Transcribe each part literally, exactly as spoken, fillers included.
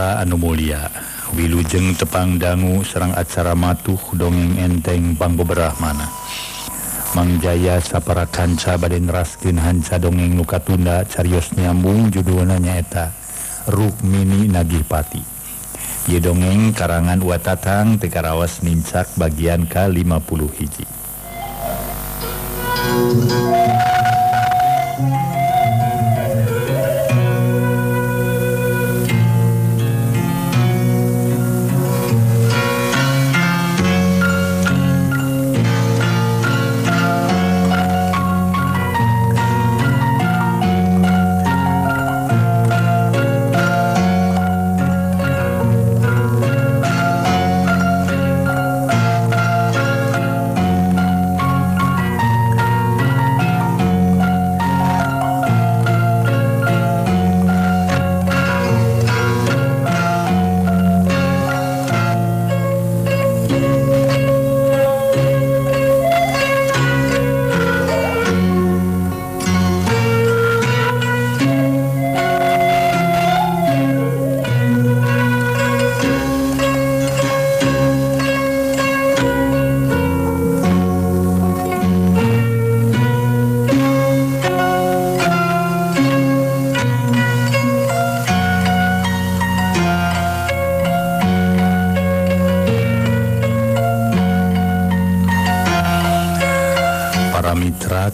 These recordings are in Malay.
para anu mulia, wilujeng tepang dangu serang acara matuh dongeng enteng pang beberahmana. Mang Jaya sapara kanca baden raskin hanca dongeng nukatunda carios nyambung judulna nyaeta Rukmini Nagih Pati. Ye dongeng karangan Watatang tekarawas nincak bagian ka lima puluh hiji.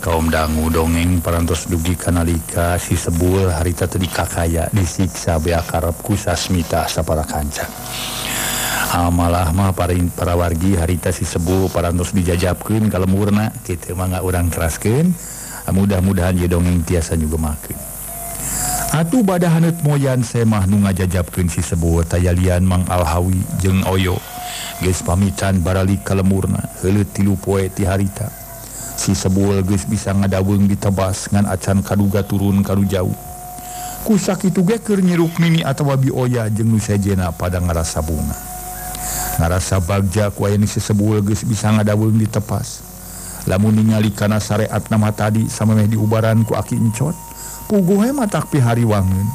Kaum dangu dongeng parantos dugi kanalika si sebul harita tadi kakaya disiksa beakarap ku sasmita sapara kanca. Amalah mah parin para wargi harita si sebul parantos dijajabkeun ka lemurna kitu mah urang teraskeun. Mudah-mudahan ye dongeng tiasa nyugemakeun. Atuh badah haneut moyan semah nu ngajajabkeun si sebul tayalian Mang Alhawi jeung Oyo geus pamitan baralik ka lemurna heuleut tilu poe ti harita. Si sebul geus bisa ngadaweng ditebas ngan acan kaduga turun karu jauh. Kusakitu ge keur Nyi Rukmini atawa Bi Oya jeung nu sajena pada ngarasa bunga. Ngarasa bagja ku aya si sebul geus bisa ngadaweng ditepas. Lamun ningali kana sareatna mah tadi samemeh diubaran ku aki encot, puguhe matak pihariwangeun.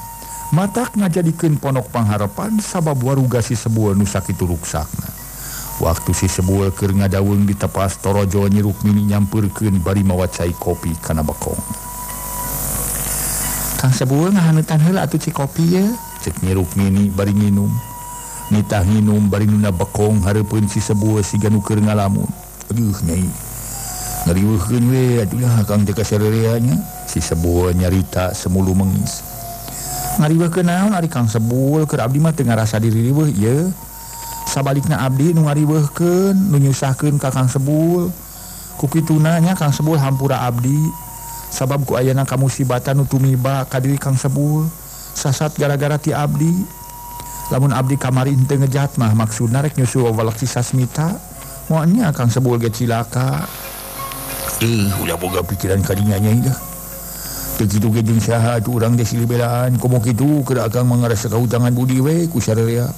Matak ngajadikeun ponok pangharepan sabab waruga si sebul nu sakitu ruksakna. Waktu si sebul keur ngadaweng ditepas torojo Nyi Rukmini nyampeurkeun bari mawa cai kopi kana bekong. Kang sebul ngahaneutan heula atuh ci kopi ye, ceuk Nyi Rukmini bari nginum. Nitah nginum bari nuna bekong hareupeun si sebul siga nu keur ngalamun. Aduh nyai, ngariweuhkeun we atuh Kang teh kasarerea nya. Si sebul nyarita semulu mengis. Ngariweuhkeun naon ari Kang sebul keur abdi mah teu ngarasa diririweuh ieu. Sabalikna abdi nu ngariweuhkeun nu nyusahkeun ka Kang sebul ku kituna nya Kang sebul hampura abdi sabab ku ayana kamusibatan nu tumiba ka diri Kang sebul sasat gara-gara ti abdi. Lamun abdi kamari teu ngejat mah maksudna rek nyusul walak si sasmita moal nya Kang sebul ge cilaka. Ih ulah boga pikiran ka dinya nya dah teu kitu ge jeung saha atuh urang teh silih belaan komo kitu keur Akang mangarasa kahutangan budi we ku sarerea.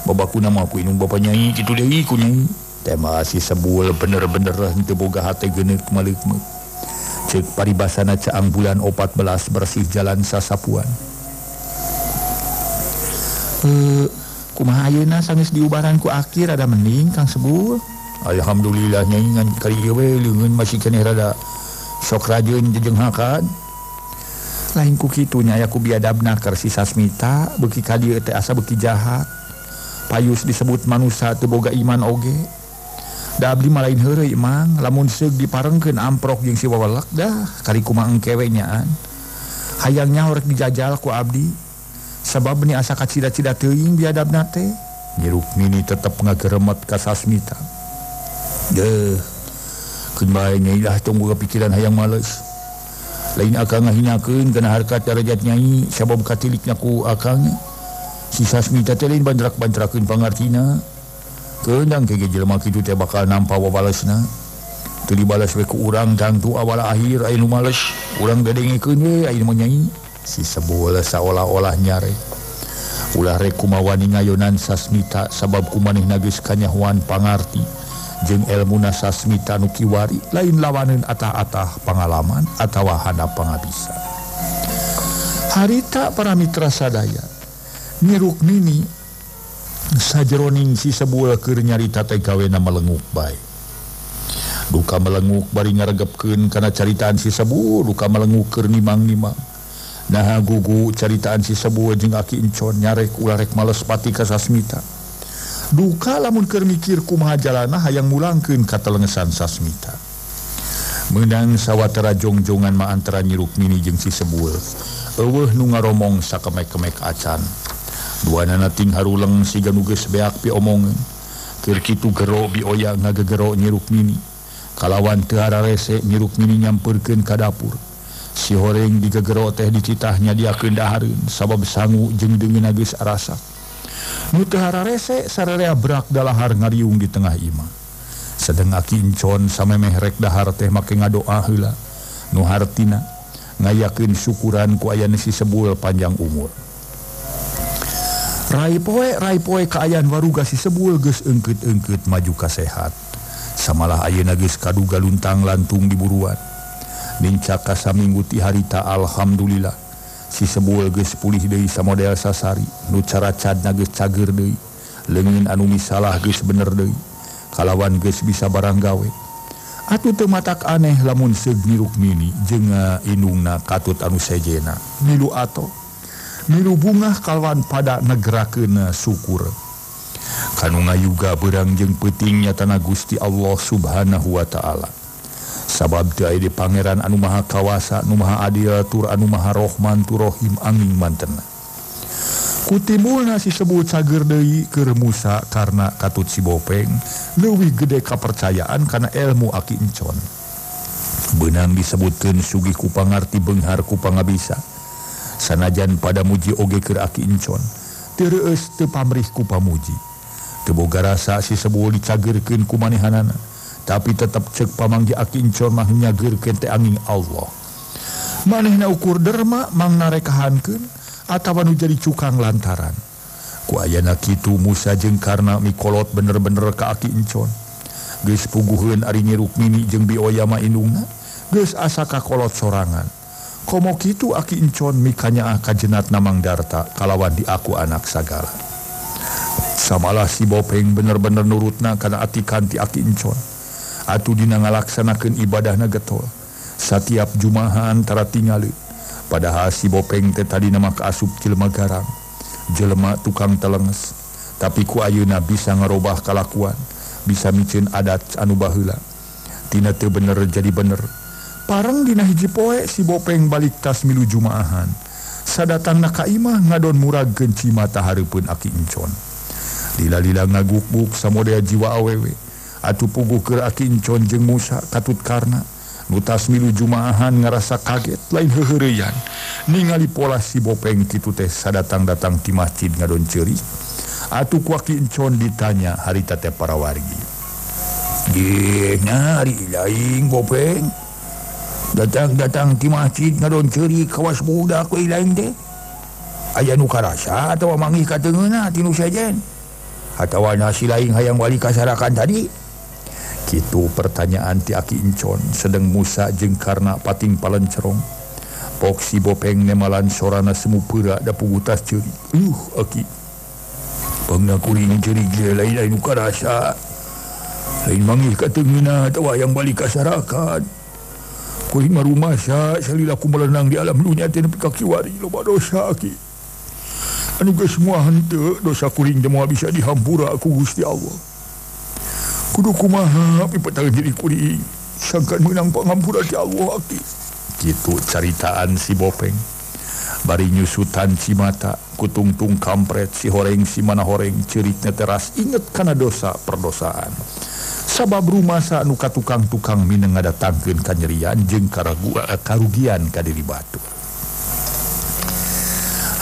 Babakuna mah ku inung bapa nyai kitu deui ku nyai. Teh mah si sebul bener-bener henteu boga hate geuneuk maleukmeuk. Ceuk paribasana caang bulan opat belas bersih jalan sasapuan. Eh, kumaha ayeuna sanggeus diubaran ku aki rada mending Kang sebul? Alhamdulillah nyai ngan kali ieu we leungeun masih keneh rada sok rajeun jejenghakan. Lain ku kitu nya aya ku biadabna keur si Sasmita beuki ka dieu teh asa beuki jahat. Payus disebut manusia teu boga iman oge. Da abdi malain heureuy Mang, lamun seug diparengkeun amprok jeung si wawelak dah kari kumaha engke we nyaan. Hayang nyaho rek dijajal ku abdi sabab ni asa kacida-cida teuing biadabna teh. Nyi Rukmini tetep ngageremet ka Sasmita. Deuh, keun bae nyai dah tunggu pikiran hayang males. Lain Akang ngahinakeun kana harkat darajat nyai sabab katilikna ku Akang. Si Sasmita teh lain bandrak-bandrakeun pangartina. Keunang kege jelema kitu teh bakal nampa wabalesna. Teu dibales we ku urang tangtu awal akhir aya nu males. Urang gadengekeun we aya mah nyai. Si sebul saolah-olah nyare. Ulah rek kumaha ningayonan Sasmita sabab kumanehna geus kanyahoan pangarti jeung elmuna Sasmita nu kiwari lain lawaneun atah-atah pangalaman atawa handap pangabisan. Harita para mitra sadaya Nyi Rukmini sajeroning si sebuah keur nyarita teh kawena melenguk bae. Duka melenguk bari ngaregepkeun kana caritaan si sebuah, duka melenguk keur nimang-nimang. Nah gugu caritaan si sebuah jeung Aki Encon nyarek ulah rek males pati ka Sasmita. Duka lamun keur mikir kumaha jalana hayang mulangkeun katelengesan Sasmita. Menang sawatara jongjongan ma antara Nyi Rukmini jeung si Sebul. Eueuh nu ngaromong sakemek-kemek acan. Duanana ting haruleng siga nu geus beak piomongeun. Keur kitu gero bioya ngagegero Nyi Rukmini. Kalawan teu hararese Nyi Rukmini nyampeurkeun ka dapur. Si horeng digegero teh dicitah nyadiakeun dahareun sabab sangu jeung deungeuna geus arasa. Nu teu hararese sararea brak dalahar ngariung di tengah imah. Sedang Aki Encon samemeh rek dahar teh make ngadoa heula nu hartina ngayakeun syukuran ku ayana si Sebul panjang umur. Rai poe rai poe kaayaan waruga si Sebul geus eungkeut-eungkeut maju kasehat. Samalah ayeuna geus kaduga luntang lantung diburuan. Nincak ka saminggu ti harita alhamdulillah si Sebul geus pulih deui samodel sasari nu caracadna geus cager deui, leungeun anu misalah geus bener deui. Kalawan geus bisa barang gawe. Atuh teu matak aneh lamun seug Nyi Rukmini jeung indungna katut anu sejena. Milu ato. Milu bungah kalawan pada negerakeun syukur. Kanu ngayuga beurang jeung peuting nyatana Gusti Allah Subhanahu wa taala. Sabab teu aya di Pangeran anu Maha Kawasa, nu Maha Adil, tur anu Maha Rohman, tur Rohim angin mantena. Kutimulna si Sebul cager deui keur Musa karena katut si Bopeng leuwih gede kapercayaan karena ilmu Aki Encon. Beunang disebutkeun sugih ku pangarti beunghar ku pangabisa. Sanajan pada muji oge keur Aki Encon, teu reueus teu pamrih ku pamuji. Teu boga rasa si Sebul dicagerkeun ku manehanana, tapi tetep ceuk pamanggi Aki Encon mah nyageurkeun teh anging Allah. Manehna ukur derma mangna rekahankeun. Atawa nu jadi cukang lantaran. Ku ayana kitu Musa jeung karna mikolot bener-bener ka Aki Encon. Geus puguheun ari Nyi Rukmini jeung bioya ma indungna, geus asa kakolot sorangan. Komo kitu Aki Encon mikanyaah ka jenatna Mang Darta kalawan diaku anak sagala. Samalah si Bopeng bener-bener nurutna kana atikan ti Aki Encon. Atuh dina ngalaksanakeun ibadahna getol. Satiap Jumaha antara tingaleut. Padahal si Bopeng teh tadi nama kaasup jelema garang, jelema tukang telenges, tapi ku ayeuna bisa ngarobah kalakuan, bisa miceun adat anu baheula. Tina teu bener jadi bener. Pareng dina hiji poe si Bopeng balik tas milu Jumaahan. Sadatangna ka imah ngadon muragkeun cimata hareupeun Aki Encon. Lila-lila ngaguk-guk samodea jiwa awewe. Atuh puguh keur Aki Encon jeung Musa katut karna. Nutas milu Jumaahan ngerasa kaget lain heuheureyan ningali pola si Bopeng kitu teh sadatang-datang ti masjid ngadon ceuri. Atuh ku Aki Encon ditanya harita teh para wargi. Geung ari ilaing Bopeng datang-datang ti masjid ngadon ceuri kawas budak we ilaing teh aya nu karasa atawa manggih ka teungeuna ti nu sejen atawa nasi laing hayang wali kasarakan tadi. Kitu pertanyaan ti Aki Encon sedang Musa jeung karna pating palencerong. Pok si Bopeng nemalan sorana semupeura da pugutas ceuri. Uh Aki. Pangna kuring ceuri ge lain-lain nu karasa. Lain manggih ka teungeuna atawa yang balik ka sarakan. Kuring marumasa salila kumalenang di alam dunya teh nepi ka kiwari loba dosa Aki. Anu geus moal teu dosa kuring teh moal bisa dihampura ku Gusti Allah. Kudu kumaha pipetakeun diri kuring sangkan meunang pangampuran ti Allah Aki. Kitu caritaan si Bopeng. Bari nyusutan cimata kutungtung kampret si horeng si mana horeng ceritna teras inget kana dosa perdosaan. Sabab rumasa nu katukang-tukang mineng ngadatangkeun kanyerian jeung karugian ka diri batur.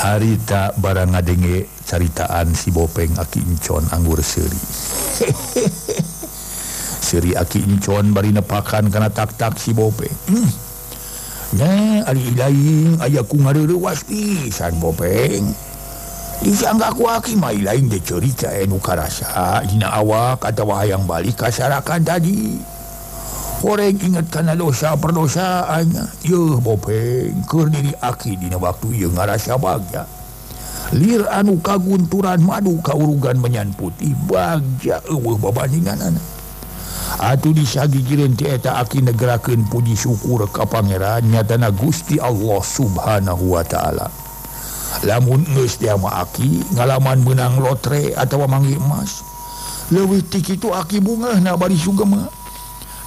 Harita barang ngadenge caritaan si Bopeng Aki Encon anggur seuri. Hehehe. Seri Aki Encon bari nepakan kana tak-tak si Bopeng. Hmm. Nya ari ilaing aya ku ngareurewas pisan Bopeng. Disangga ku Aki mah ilaing teh cerita anu karasa dina awak atawa hayang balik ka sarakan tadi. Horeng inget kana dosa perdosaannya. Yeuh Bopeng keur diri Aki dina waktu ieu ngarasa bagja. Lir anu kagunturan madu kaurugan menyanputi bagja eueuh babandingan anak. Atuh disagigireun ti eta aki negerakeun puji syukur ka Pangeran nyatana Gusti Allah Subhanahu wa taala. Lamun geus dia mah aki ngalaman menang lotre atawa manggi emas. Leuwih ti kitu aki bungeuna bari sugema.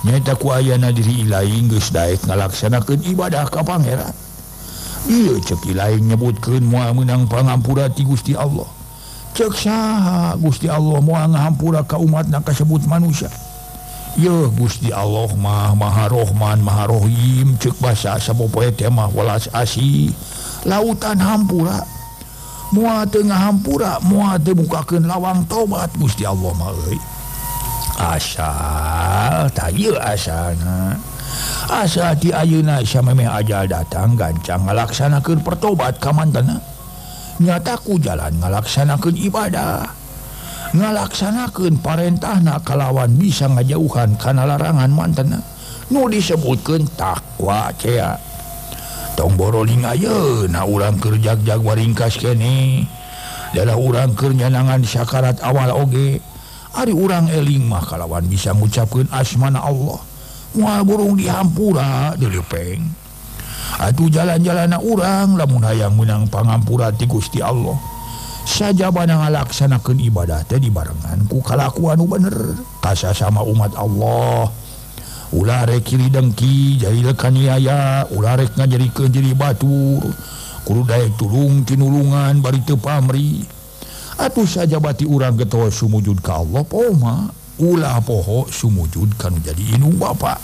Nyata ku ayana diri ilahi geus daek ngalaksanakeun ibadah ka Pangeran. Ieu cek ilahi nyebutkeun moal menang pangampura ti Gusti Allah. Cek saha Gusti Allah moal ngahampura ka umatna kasebut manusia. Ya Gusti Allah mah Maha Rohman Maha Rohim cek basa sapopoe teh mah welas asih lautan hampura moal teu ngahampura moal teu bukakeun lawang tobat Gusti Allah mah euy. Asal tah ieu asana asa ti ayeuna samemeh ajal datang gancang ngalaksanakeun pertobat ka mantana nyata ku jalan ngalaksanakeun ibadah ngalaksanakeun parentahna kalawan bisa ngajauhan kana larangan mantana nu disebutkeun takwa cea. Tong boroling ayeuna urang keur jagjag waringkas keneh. Dalah urang keur nyanangan sakarat awal oge. Ari urang eling mah kalawan bisa ngucapkeun asmana Allah. Moal burung dihampura deuleupeung. Atuh jalan-jalanna urang lamun hayang meunang pangampura ti Gusti Allah. Sajabana ngalaksanakeun ibadah teh dibarengan ku kalakuan nu bener kasasama umat Allah. Ulah rek kiri dengki jadi lekaniaya, ulah rek ngajadikeun diri batur, kudu daek tulung tinulungan bari teu pamri. Atuh sajabati urang getoh sumujud ka Allah poma, ulah poho sumujud kanu jadi indung bapa.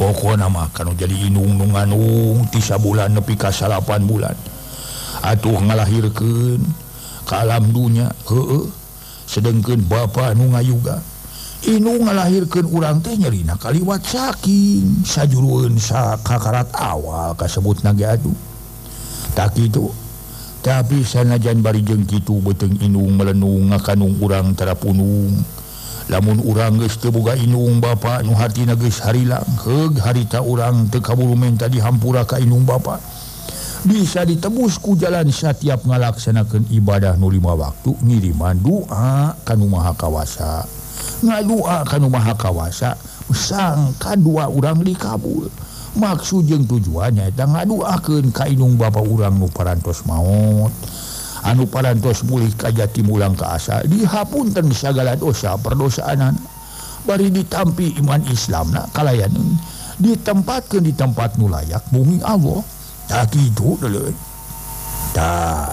Pokona mah kanu jadi indung nu nganung ti sabulan nepi ka salapan bulan. Atuh ngalahirkeun ka alam dunya heueuh sedengkeun bapa nu ngayuga inu ngalahirkeun urang teh nyerina kaliwat saking sajurueun sakakarat awal kasebutna ge atuh tak kitu tapi sanajan bari jeung kitu beuteung inung melenung ngakanung urang tarapunung lamun urang geus teu boga inung bapa nu hartina geus harilang heug harita urang teu kaburu menta dihampura ka inung bapa. Bisa ditebus ku jalan setiap ngalaksanakan ibadah nu lima waktu ngiriman doa kanu maha kawasa ngadua kanu maha kawasa sangka dua urang dikabul maksud jeung tujuannya eta ngaduakeun ka inung bapa urang nu parantos maot anu parantos mulih ka jati mulang ka asa dihapunten sagala dosa perdosaanna bari ditampi iman Islamna kalayaneun ditempatkeun di tempat nu layak munging Allah. Tak itu dulu. Dah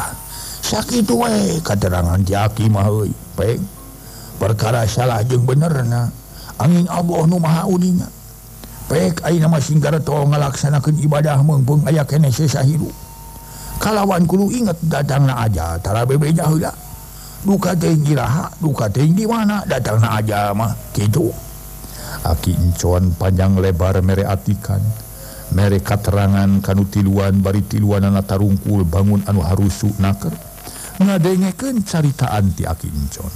sakitu we katerangan ti aki mah euy, peng. Perkara salah jeung benerna angin Allah nu maha uningna. Pek ayeuna mah singgar tong ngalaksanakeun ibadah meungpeung aya keneh sisa hirup. Kalawan kudu inget datangna aja tara bebeja heula. Duka teh giraha, duka teh di mana datangna aja mah kitu. Aki encon panjang lebar mere atikan. Mere katerangan kanu tiluan bari tiluanana tarungkul bangun anu harusu naker ngadengekeun caritaan ti aki encon.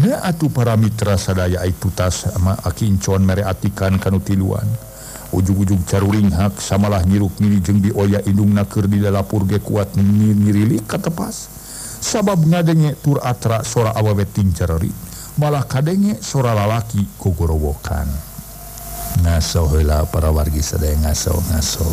Nya atuh para mitra sadaya itu tas sama aki encon mere atikan kanu tiluan ujug-ujug caruring hak samalah nyiruk-nyiri jeung dioya indung naker di dalapur ge kuat nyirilik katepas sabab ngadenge tur atra sora awewe tingcareri malah kadenge sora lalaki kogorowokan. Ngaso heula para wargi sadaya ngaso ngaso.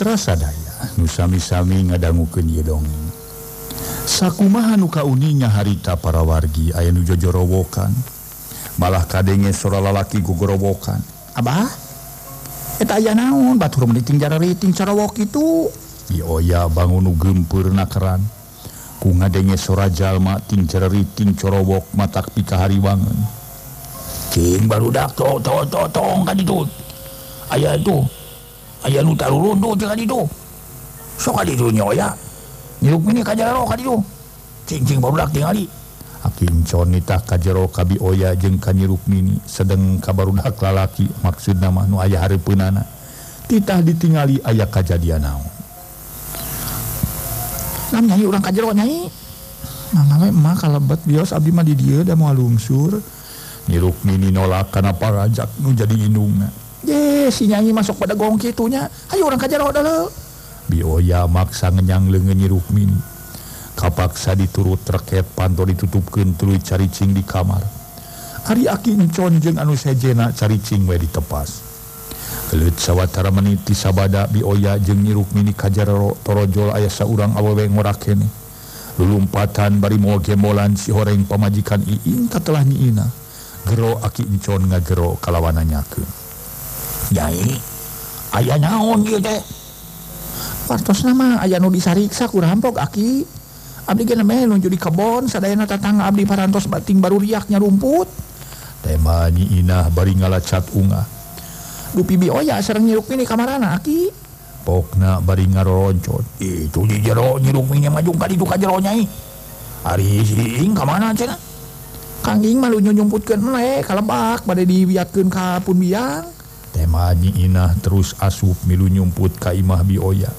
terasa daya nu sami-sami ngadangukeun ieu dongeng. Sakumaha nu kauninya harita para wargi aya nu jojorowokan, malah kadenge sora lalaki gogorowokan. Abah, eta aya naon batur mending jara riting corowok itu. Ioya bangun nu gempeurna keran. Ku ngadenge sora jalma ting jara riting corowok matak pika hariwangan. Cing barudak to to to tong kaditu. Aya itu. Aya nu tarurundu jeung kaditu. Sok kaditu nyoya. Nyirukmini kajero kaditu. Cing-cing barudak jeung ari. Akin conita kajero kabi oya jeung ka Nyirukmini sedeng ka barudak lalaki maksudna mah nu aya hareupeunana. Titah ditingali aya kajadian naon. Nam nyai urang kajero nyai. Mangga we mah kalebet bios abdi mah di dieu da moal lungsur. Nyirukmini nolak kana parajak nu jadi indungna. Ye si nyanyi masuk pada gong kitunya. Hayu urang kajero deuleu. Bioya maksa ngenyang leungeun Nyirukmini. Kapaksa diturut reket panto ditutupkeun tuluy caricing di kamar. Ari aki encon jeung anu sejena caricing we ditepas. Leut sawatara menit tisabada bioya jeung Nyirukmini kajero torojol aya saurang awewe ngorak kene. Lulumpatan bari moal gembolan si horeng pamajikan iing katelah nyiina. Gero aki encon ngagero kalawana nyakeun. Nyai, aya naon ieu teh? Partosna mah aya nu disariksa ku rampok aki. Abdi ge nemeh lunjuk di kebon sadayana tatangga abdi parantos bating baru riaknya rumput. Tema nyiinah bari ngalacat unga. Dupi bioya sareng Nyirukmini kamarana aki. Pokna bari ngaroncot. Itu di jero Nyirukmini mah jungka ditu ka jero nyai. Ari si Ing ka mana cenah? Kang Ing mah nyunyumputkeun we kalebak bade diwiatkeun ka pun biang. Tema nyiinah terus asup milu nyumput ka imah bioya.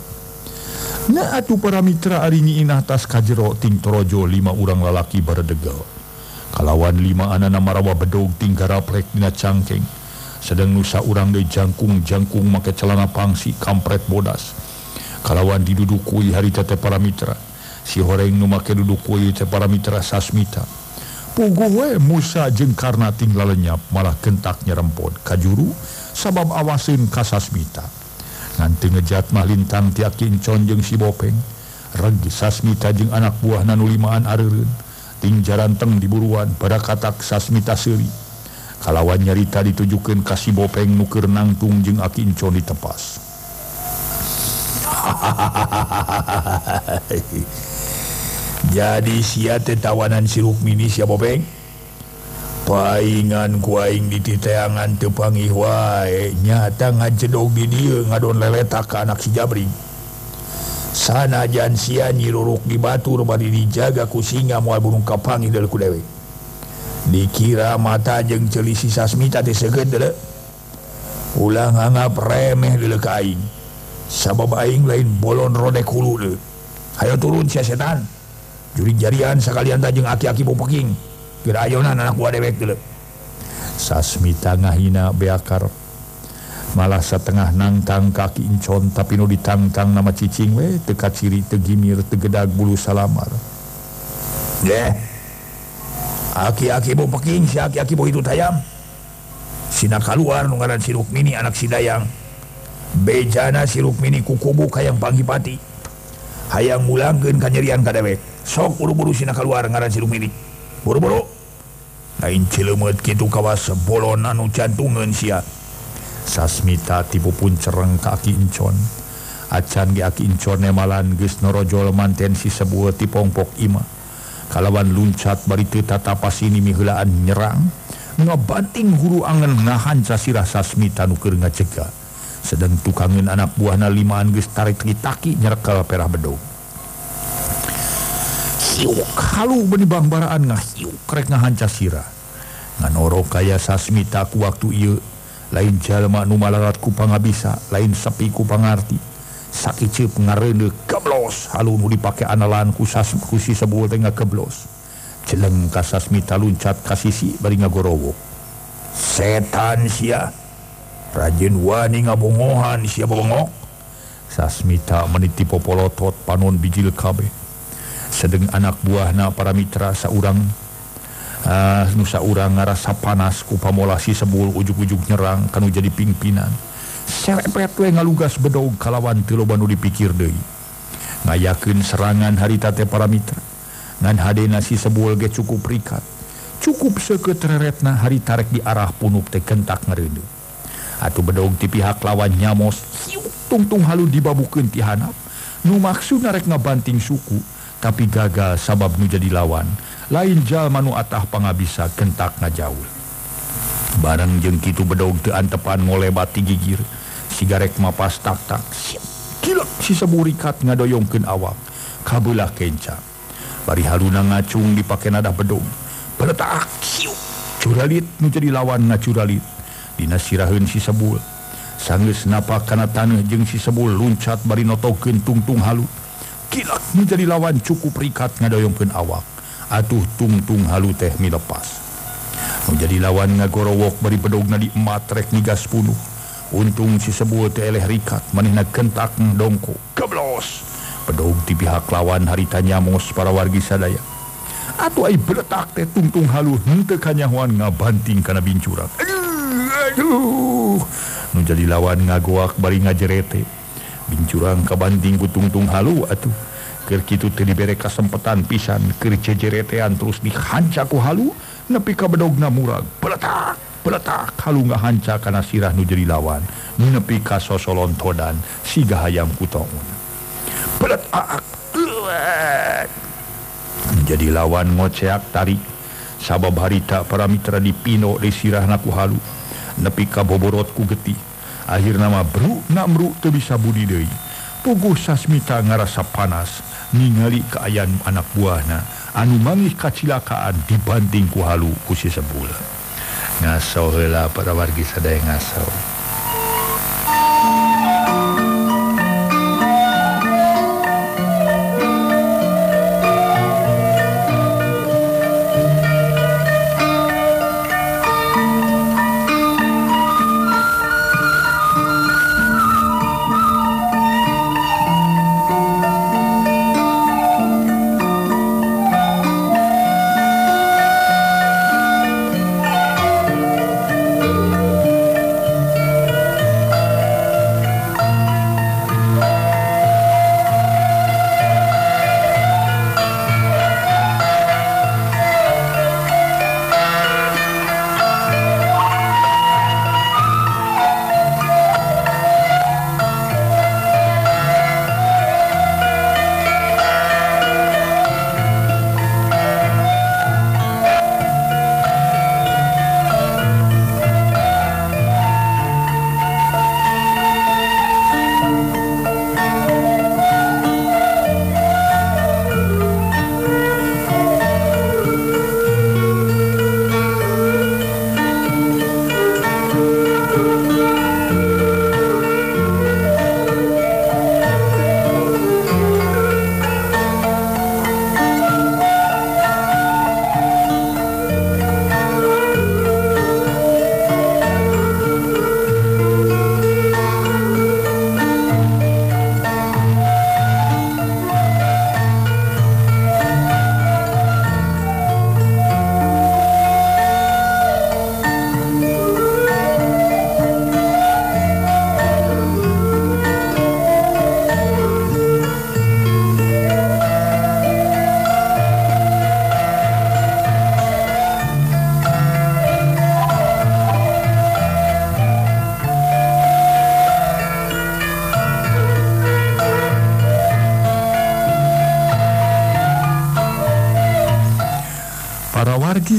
Na atuh para mitra ari nyiinah tas ka jero ting torojo lima urang lalaki baredegel. Kalawan lima anana marawa bedog ting garaplek dina cangkeng. Sedang nusa urang deui jangkung-jangkung make celana pangsi kampret bodas. Kalawan didudukui harita teh para mitra. Si horeng nu make dudukui teh para mitra Sasmita. Puguh we Musa jeung Karna tinggal lenyap malah kentak nyerempon ka juru sabab awasin ka Sasmita. Nganti ngejat mah lintang ti aki encon jeung si Bopeng. Regi Sasmita jeung anak buahna nu limaan areureun ting jaranteng diburuan pada katak Sasmita seuri. Kalawan nyarita ditujukeun ka si Bopeng nu keur nangtung jeung aki encon ditepas. Jadi sia teh tawanan si Rukmini sia Bopeng. Paingan ku aing dititeangan teu pangih wae nyata ngajedog di dieu ngadon leletak ka anak si Jabring. Sanajan sia nyiruruk di batur bari dijaga ku singa moal burung kapangih deuleu ku dewe. Dikira mata jeung ceuli si Sasmita teh seukeut deuleu. Ulah nganggap remeh deuleu ka aing. Sabab aing lain bolon rodek hulu deuleu. Hayo turun sia setan. Juri jarian sakalian teh jeung aki-aki Bopeking. Keur ayeuna anak buah dewek deuleu. Sasmita ngahina beakar. Malah satengah nangtang kaki encon tapi nu ditangtang nama cicing we teu kaciri teu gimir teu gedag bulu salamar. Deh. Aki-aki Bopeking si aki-aki bohidut hayam. Sina kaluar nu ngaran si Rukmini anak si Dayang. Bejana si Rukmini kukubuk hayang Panggipati. Hayang mulangkeun kanyerian kadewek. Sok buru-buru sina kaluar ngaran si Rukmini. Buru-buru. Lain cilemet kitu kawas bolon anu cantungeun sia. Sasmita tipu pun cereng ka aki encon. Acan ge aki encon nemalan geus norojol manten si sebuah tipongpok ima. Kalawan luncat bari teu tatapas ini miheulaan nyerang ngabanting huru angen ngahanca sirah Sasmita nu keur ngacegah sedang tukangeun anak buahna limaan geus tarik litaki nyerekel perah bedog. Siuk halu beuni bangbaraan ngahiuk rek ngahanca sirah nganorok kaya Sasmita ku waktu ieu lain jalma nu malarat ku pangabisa lain sepi ku pangarti. Sakiceup ngareuneuh keblos halu nu dipake analan ku Sasmita si sebuah teh ngakeblos. Jeleng ka Sasmita luncat ka sisi bari ngagorowok. Setan sia. Rajin wani ngabongohan sia bongok. Sasmita meniti popolotot panon bijil kabeh. Sedeng anak buahna para mitra saurang uh, nu saurang ngarasa panas ku pamola si sebul ujuk-ujuk nyerang kanu jadi pingpinan. Selepet we ngalugas bedog kalawan tiloba nu dipikir deui. Ngayakeun serangan harita teh para mitra. Ngan hadena si Sebul ge cukup rikat. Cukup seukeut reretna harita rek di arah punuk teh kentak ngareudeuh. Atuh bedog ti pihak lawan nyamos siuk tungtung halu dibabukeun ti handap. Nu maksudna rek ngabanting suku tapi gagal sabab nu jadi lawan. Lain jalma nu atah pangabisa kentak ngajaul. Bareng jeung kitu bedog teu antepan ngolebat ti gigir. Sigarek mapas tak-tak, kilak si Seburikat ngadoyongkeun awak, kabelah kenca. Bari haluna ngacung dipake nada bedog, beletak siuk, curalit nu jadi lawan ngacuralit. Dina siraheun si Sebul, sanggeus napak kana taneuh jeung si Sebul luncat bari notokeun tungtung halu. Kilak nu jadi lawan cukup rikat ngadoyongkeun awak, atuh tungtung halu teh milepas. Nu jadi lawan ngagorowok bari bedogna diemat rek nigas punuh. Untung si Sebul teh eleh rikat manehna kentak dongko keblos. Bedog di pihak lawan harita nyamos para wargi sadaya. Atuh ai beletak teh tungtung halu henteu kanyahoan ngabanting kana bincurak. Aduh. Nu jadi lawan ngagoak bari ngajerete. Bincurang kabanting ku tungtung halu atuh. Keur kitu teh dibere kasempetan pisan keur jejeretean terus dihanca ku halu nepi ka bedogna murag. Beletak. Beletak halu ngahanca kana sirah nu jadi lawan nepi ka sosolon todan siga hayam kutongun. Beletak jadi lawan ngoceak tarik sabab harita para mitra dipino di sirahna ku halu nepi ka boborot ku getih. Akhirna mah bruk na mruk teu bisa budi deui. Puguh Sasmita ngarasa panas ningali kaayan anak buahna anu mangih kacilakaan dibanting ku halu ku si Sebul. Ngaso heula para wargi sadaya ngaso.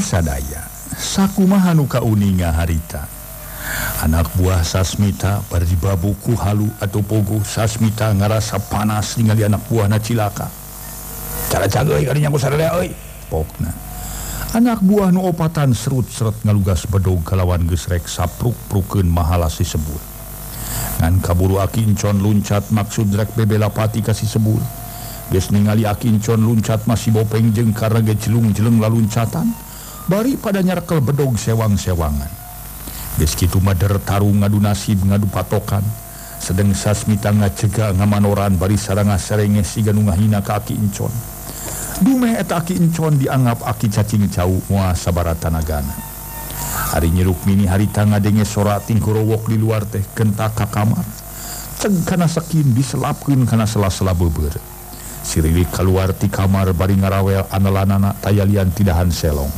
Sadaya sakumaha nu kauninga harita anak buah Sasmita bari babuku halu atau pogo. Sasmita ngarasa panas ningali anak buahna cilaka. Cara-cara euy kadinya ku sadaya euy pokna. Anak buah nu opatan serut-seret ngalugas bedog kalawan geus rek sapruk-prukeun mahala si Sebul. Ngan kaburu Akincon luncat maksud rek bebela pati ka si Sebul. Geus ningali Akincon luncat masih bopeng jeung karena ge jelung-jelung laluncatan. Bari pada nyarekel bedog sewang-sewangan. Geus kitu mader tarung ngadu nasib ngadu patokan. Sedeng Sasmita ngacega ngamanoran bari sareng sarenge siga nu ngahina ka Aki Encon. Dumeh eta Aki Encon dianggap aki cacing cau moal sabaraha tanagana. Hari Rukmini hari tangadenge sorating kurowok di luar teh kentak ka kamar. Ceng kana sakin diselapkeun kana sela-sela beubeur. Sirilik keluar ti kamar bari ngarawel anelanana tayalian tidahan selong.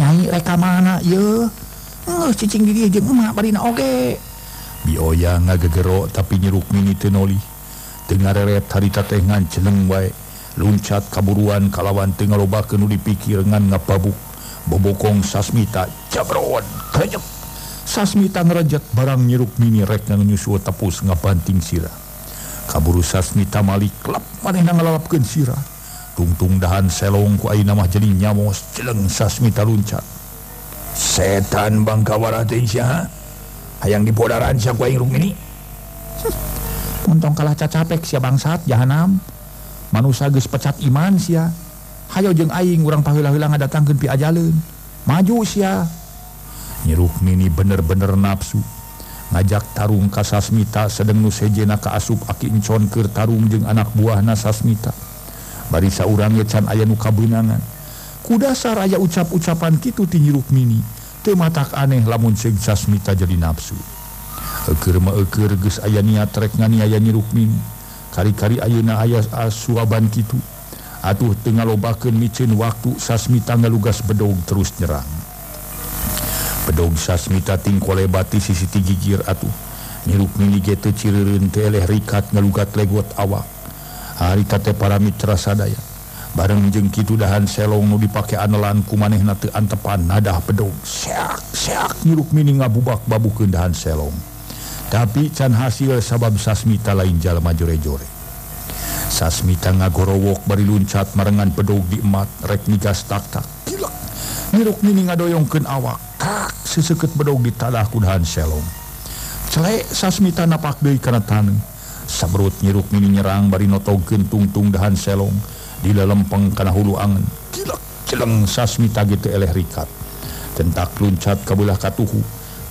Nyai rek ka mana ieu? Heuh cicing gigih jeung emak barina oge. Bioya ngagegero tapi Nyi Rukmini teu nolih. Teu ngareret harita teh nganceleng wae. Luncat kaburuan kalawan teu ngalobakeun nu dipikir ngan ngapabuk. Bobokong Sasmita jabron kejep. Sasmita ngerejek barang Nyi Rukmini rek nyusul tepus ngabanting sirah. Kaburu Sasmita malik klap manehna ngalalapkeun sirah. Tungtung dahan selong ku ayeuna mah jadi nyamos jeleng Sasmita luncat. Setan bangkawara teh sia. Hayang dipodaran sia ku aing Rukmini. Montong kalah cacapek sia bangsat jahanam. Manusa geus pecat iman sia. Hayo jeung aing urang paheula-heula ngadatangkeun pi ajaleun. Maju sia. Nyi Rukmini bener-bener nafsu. Ngajak tarung ka Sasmita sedeng nu sejena kaasup aki encon keur tarung jeung anak buahna Sasmita. Bari saurang ge can aya nu kabeunangan. Kudasar aya ucap-ucapan kitu ti Nyi Rukmini. Teu matak aneh lamun ceuk Sasmita jadi nafsu. Eukeur mah eukeur geus aya niat rek nganiaya Nyi Rukmini. Kari-kari ayeuna aya asuaban kitu. Atuh teu ngalobakeun miceun waktu Sasmita ngalugas bedog terus nyerang. Bedog Sasmita tingkoleba ti sisi ti gigir atuh. Nyi Rukmini ge teu cireureun teh eleh rikat ngalugat legot awak. Harita teh para mitra sadaya. Bareng jeung kitu dahan selong nu dipake anelan ku manehna teu antepan nadah bedog. Seak seak Nyi Rukmini ngabubak babukeun dahan selong. Tapi can hasil sabab Sasmita lain jalma jore-jore. Sasmita ngagorowok bari luncat marengan pedog di emat rek migas tak-tak kilak. Nyi Rukmini ngadoyongkeun awak kak seseket pedog di tanah kudahan selong. Celek Sasmita napak deui kana taneuh. Sabrut Nyi Rukmini nyerang bari notogkeun tungtung dahan selong dilalempeng kana hulu angen. Kilak celeng Sasmita ge teu eleh rikat. Tentak luncat ka beulah katuhu.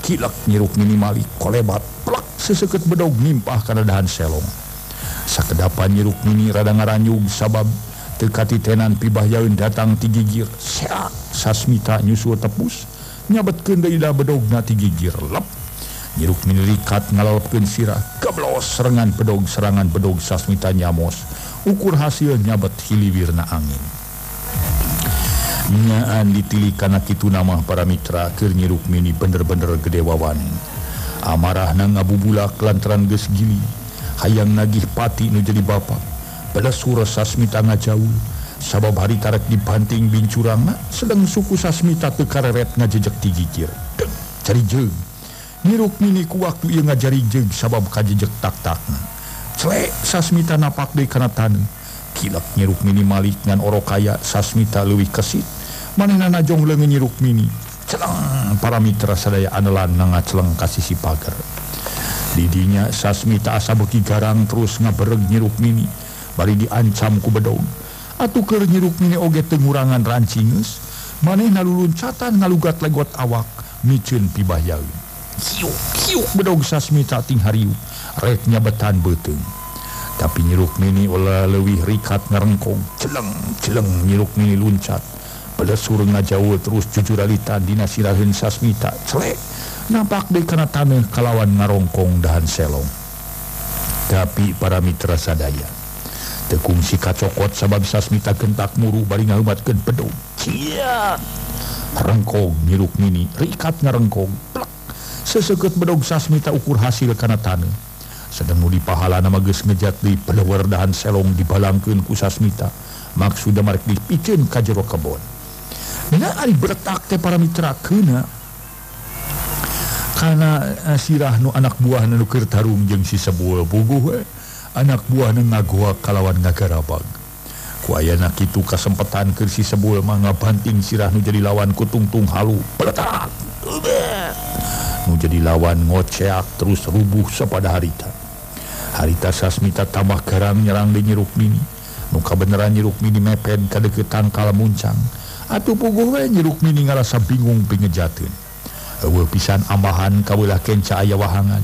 Kilak Nyi Rukmini malik kolebat plak seseket pedog nimpah kana dahan selong. Sakedapan Nyi Rukmini rada ngaranyug sabab teu katitenan pibahayaeun datang ti gigir. Seak Sasmita nyusul tepus nyabetkeun deui da bedogna ti gigir lep. Nyi Rukmini rikat ngalalapkeun sirah gablos serangan bedog serangan bedog Sasmita nyamos ukur hasil nyabet hiliwirna angin. Nyaan ditilih kana kitu mah para mitra keur Nyi Rukmini bener-bener gede wawan. Amarahna ngabubulak lantaran geus gili. Hayang Nagih Pati nu jadi bapak. Belesur Sasmita ngajauh. Sabab hari tarik dibanting bincurangna sedang suku Sasmita teu kareret ngajejeg ti gigir. Deng, cari jeug. Nyi Rukmini ku waktu ieu ngajari jeug sabab kajejeg tak-takna. Celek Sasmita napak deui kana taneuh. Kilak Nyi Rukmini malik ngan orokaya Sasmita leuwih kesit. Manehna najong leungeun Nyi Rukmini. Celang para mitra sadaya anelan ngaceleng ka sisi pagar. Didinya Sasmita asa beki garang terus ngabereg Nyi Rukmini bari diancam ku bedog. Atuh keur Nyi Rukmini oge teu ngurangan rancingeus manehna luluncatan ngalugat legot awak miceun pibahyaeun. Kiuk kiuk bedog Sasmita ting hariu rek nyabetan beuteung. Tapi Nyi Rukmini ulah leuwih rikat ngarengkong. Celeng celeng Nyi Rukmini luncat. Belesur ngajauh terus jujur alitan dina siraheun Sasmita. Celek napak deui kana taneuh kalawan ngarongkong dahan selong. Tapi para mitra sadaya teu kungsi kacokot sabab Sasmita gentak muru bari ngaheumatkeun pedog. Ciat rengkong Nyi Rukmini rikat ngarengkong plak seseukeut bedog Sasmita ukur hasil kana taneuh. Sedeng nu dipahalana mah geus ngejat deui peleuweur dahan selong dibalangkeun ku Sasmita maksudna marek dipikeun ka jero kebon. Nya ari bertak teh para mitra keuna kana sirah nu anak buahna nu keur tarung jeung si Sebuah Buguh anak buahna ngagoak kalawan ngagarabag. Ku ayana kitu kasempetan keur si Sebuah mah ngabanting sirah nu jadi lawan ku tungtung halu peletak. Nu jadi lawan ngoceak terus rubuh sapada harita. Harita Sasmita tambah garang nyerang Nyi Rukmini. Nu kabeneran Nyi Rukmini meped ka deuketan kala muncang. Atuh Buguh we Nyi Rukmini ngarasa bingung pingejateun. Eueuh pisan ambahan ka beulah kenca aya wahangan.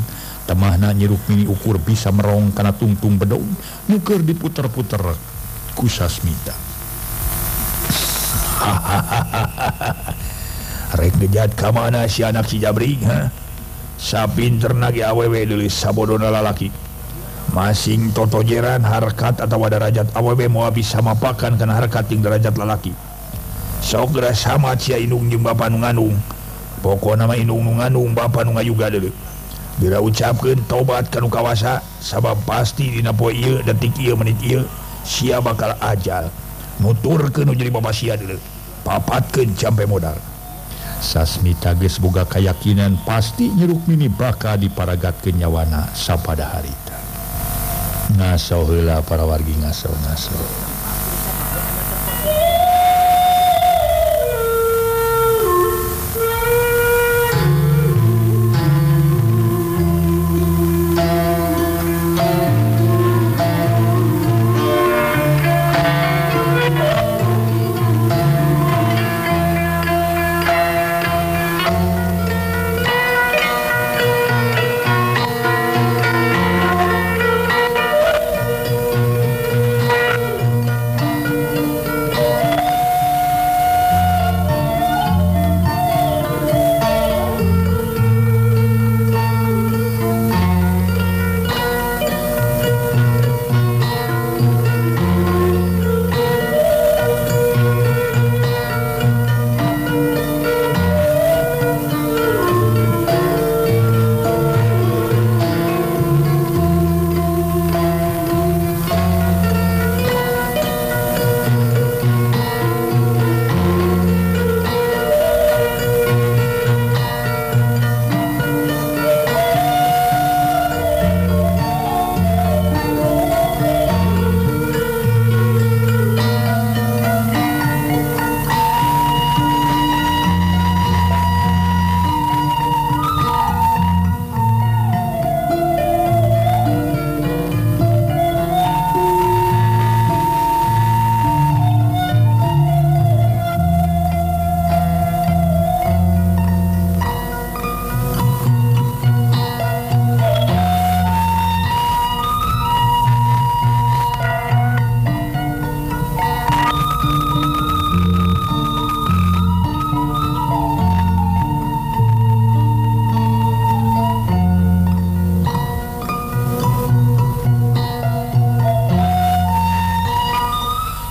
Tamahna Nyi Rukmini ukur bisa merong kana tungtung bedog nu keur diputer-puter ku Sasmita. Rek Gejat kamana si anak si Jabri, ha? Sapinter nagi awewe deulis sabodona lalaki. Masing totojeran harkat atau derajat awewe mau habis sama pakan karena harkat ting derajat lalaki. Sok geura sama cia indung jeung bapa nu ngandung. Pokona mah indung nu ngandung bapa nu ngayuga deuleu. Bila ucapkeun tobat kanu kawasa sabab pasti dina poe ieu detik ieu menit ieu sia bakal ajal. Nuturkeun nu jadi bapa sia deuleu. Papatkeun sampai modal. Sasmita geus boga kayakinan pasti Rukmini bakal diparagatkeun nyawana sapada harita. Ngaso heula para wargi, ngaso ngaso.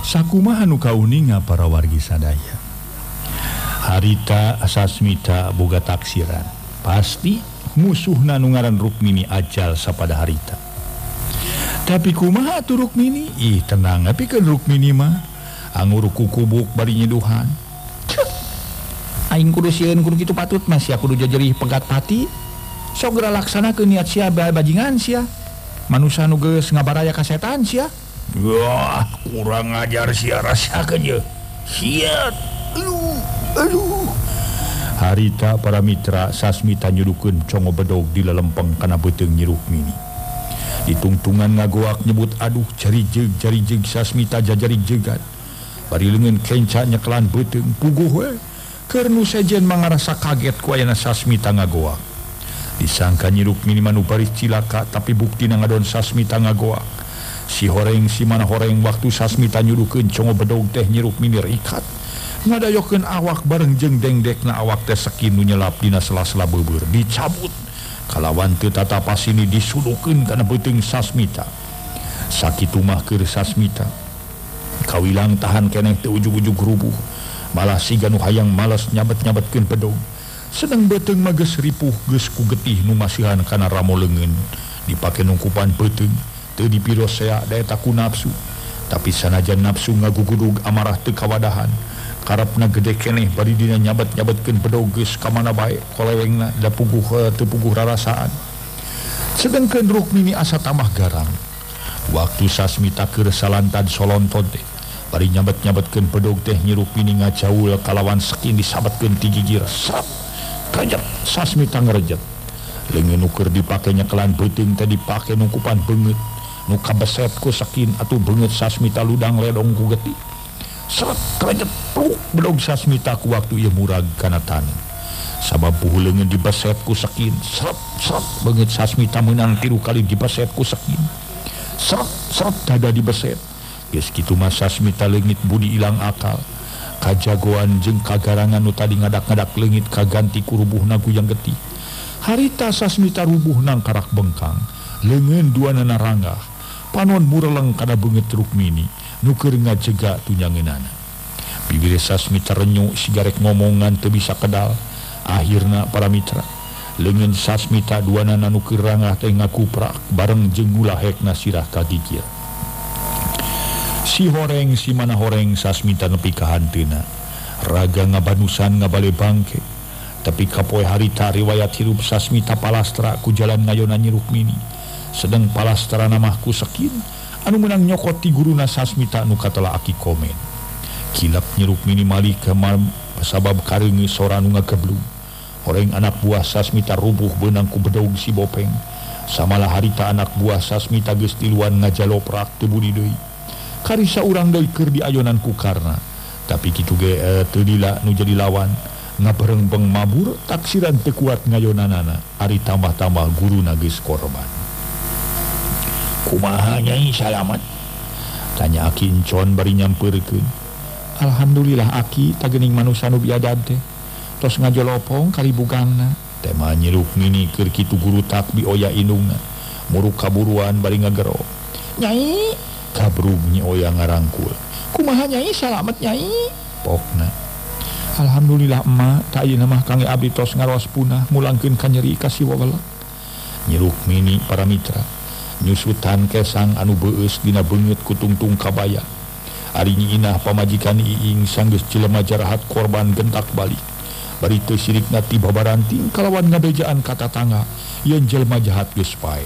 Sakumaha nu kauninga para wargi sadaya. Harita Sasmita boga taksiran. Pasti musuhna nu ngaran Rukmini ajal sapada harita. Tapi kumaha atuh Rukmini? Ih tenang ngapikeun Rukmini mah anggur kukubuk bari nyeduhan. Aing kudu sieun kudu kitu patut mah sia kudu jajerih pegat pati. Sok geura laksanakeun niat sia bajingan sia. Manusa nu geus ngabaraya ka setan sia. Wah, kurang ajar sia rasakeun ye. Siat. Aduh, aduh. Harita para mitra Sasmita nyudukeun congo bedog di lelempeng kana beuteung Nyi Rukmini. Ditungtungan ngagoak nyebut aduh carijeg carijeg Sasmita jajarijegan. Bari leungeun kenca nyekelan beuteung puguh we. Keur nu sejen mangarasa kaget ku ayana Sasmita ngagoak. Disangka Nyi Rukmini manu baris cilaka tapi buktina ngadon Sasmita ngagoak. Si horeng si mana horeng waktu Sasmita nyuruhkeun congo bedog teh Nyi Rukmini ikat ngadayokeun awak bareng jeung dengdekna awak teh sekin nu nyelap dina sela-sela beubeur dicabut kalawan teu tatapasini disudukeun kana beuteung Sasmita. Sakitu mah keur Sasmita kawilang tahan keneh teu ujug-ujug rubuh malah siga nu hayang malas nyabet-nyabetkeun bedog sedang beuteung mah geus ripuh geus ku getih nu masihan kana ramo leungeun dipake nungkupan beuteung teu dipirosea daeta ku nafsu tapi sanajan nafsu ngagugudug amarah teu kawadahan karepna gede keneh bari dina nyabat-nyabatkeun bedog geus ka mana bae kolewengna da puguh teu puguh rarasaan. Sedengkeun Rukmini asa tambah garang waktu Sasmita keur salantan solonton teh bari nyabat-nyabatkeun bedog teh Nyi Rukmini ngacaul kalawan sekin disabetkeun ti gigir sap kajep Sasmita ngarejep leungeun nu keur dipake nyekelan beuting teh dipake nungkupan beungeut nu kabeset ku sakin atuh beungeut Sasmita ludang ledong ku geti seret krejet pluk bedog Sasmita ku waktu ieu murag kana taneuh sabab puhu leungeun dibeset ku sakin seret seret beungeut Sasmita meunang tilu kali dibeset ku sakin seret seret dada dibeset geus kitu mah Sasmita leungit budi ilang akal Kajagoan jeng kagarangan nu tadi ngadak-ngadak lengit kaganti ku rubuhna ku yang geti. Harita sasmita rubuhna karak bengkang, lengen dua nana ranggah, panon mureleng kada beungeut Rukmini, nu keur ngajega tunjangeunana. Bibir sasmita renyuk sigarek ngomongan teu bisa kedal. Akhirna para mitra, lengen sasmita dua nana nu keur ranggah teh ngakuprak bareng jeung ngulahekna sirah kagigir. Si horeng si mana horeng sasmita nepi ka hanteuna raga ngabanusan ngabale bangke tapi kapoe harita riwayat hirup sasmita palastra ku jalan ngayona nyi Rukmini sedeng palastra namah ku sekin anu menang nyokot ti guruna sasmita anu katelah aki komen kilap nyi Rukmini malih ka sabab kareungeus sora anu ngageblung horeng anak buah sasmita rubuh beunang ku bedaung si bopeng samalah harita anak buah sasmita geus tiluan ngajaloprak teu budi deui. Karisa urang deui keur diayonan ku Karna, tapi kitu ge eh, teu dila nu jadi lawan ngabarengbeng mabur taksiran teu kuat ngayonanana ari tambah-tambah guruna geus korban. Kumaha Nyai Salamat? Tanya Aki Encon bari nyampeurkeun. Alhamdulillah Aki tagening manusa nu biadab teh tos ngajolopong kali bugangna teh mah Nyi Rukmini keur kitu guru takbi oya indungna muru kaburuan bari ngagero. Nyai kabrung Nyi Oya ngarangkul. Kumaha Nyai Salamat Nyai? Pokna. Alhamdulillah emma tak ayeuna mah kange abdi tos ngaros punah mulangkeun ka nyeri ka siwa welek. Nyi Rukmini para mitra nyusutan kesang anu beueus dina beungeut ku tungtung kabaya. Ari Nyi Inah pamajikan Iing sang geus jelema jarahat korban gentak balik. Bari teu sirikna ti babaranting kalawan ngadejaan ka tatangga yen jelema jahat geus pae.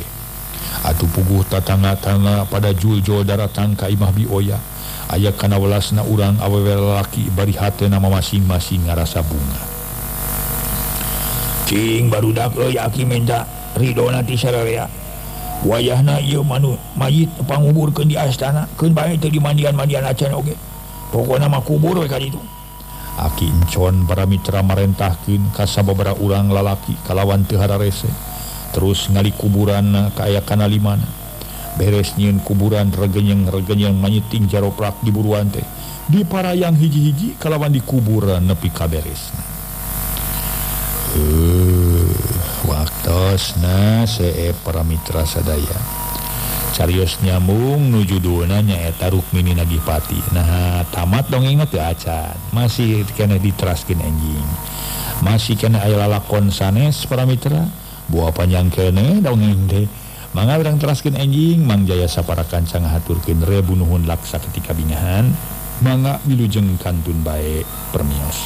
Atuh puguh tatangga-tangga pada juljol daratang ka imah bioya aya kana welasna urang awewe lalaki bari hatena masing-masing ngarasa bunga. Cing barudak euy Aki minta ridona ti sararea wayahna ieu manu mayit panguburkeun di astana keun bae teu dimandian-mandian acan oge pokona mah kubur we kaditu. Aki Encon para mitra marentahkeun ka sababaraha urang lalaki kalawan teu hararese terus ngali kuburan kaya kana limana beres nyin kuburan regenyeng-regenyeng manyiting jaroprak di buruan teh di parayang hiji-hiji kalawan di kuburan nepi ka beresna. Uh, waktosna see para mitra sadaya carios nyambung nuju duna nyaeta Rukmini Nagih Pati. Nah tamat dongeng teu acan masih kena diteraskeun anjing masih kena aya lalakon sanes para mitra. Buah panjang kene dongeng teh mangga urang teraskeun enjing Mang Jaya saparakan cang haturkeun rebu nuhun laksa ketika binahan mangga wilujeng kantun bae permios.